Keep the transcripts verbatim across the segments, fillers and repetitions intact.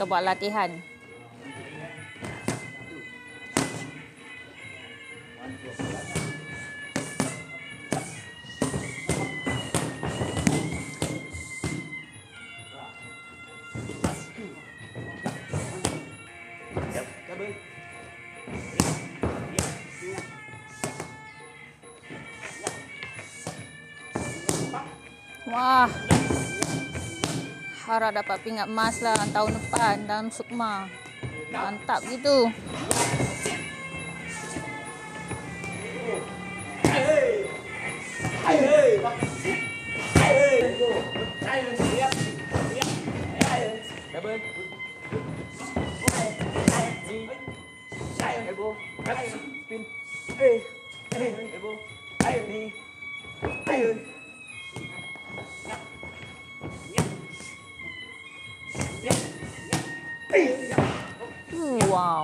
kita buat latihan. Wah, harap dapat pingat emas lah tahun depan dalam Sukma. Mantap gitu. Wow.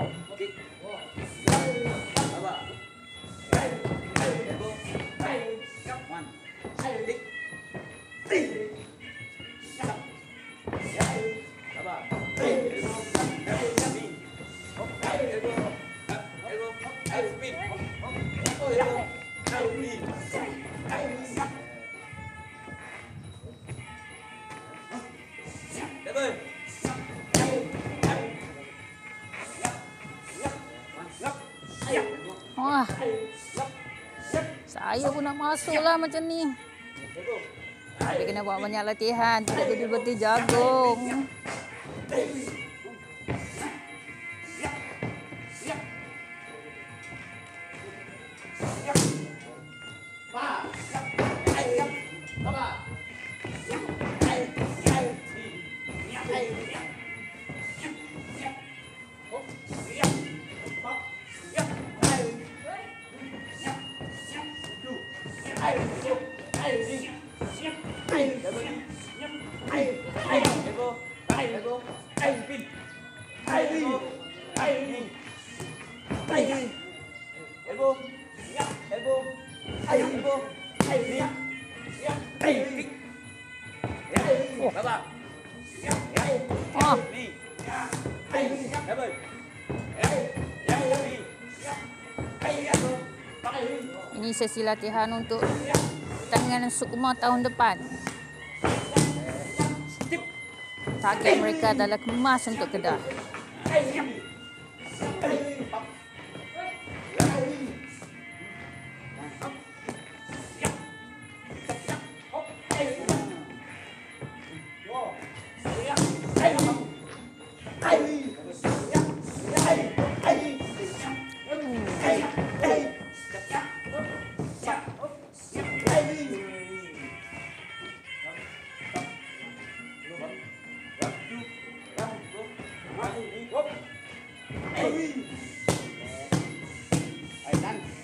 Wah, saya pun nak masuk lah macam ni. Tapi kena buat banyak latihan, tidak tiba-tiba jagung. Ini sesi latihan untuk pertandingan Sukma tahun depan. Target mereka adalah kemas untuk Kedah. Whoop! Hey! Hey, done.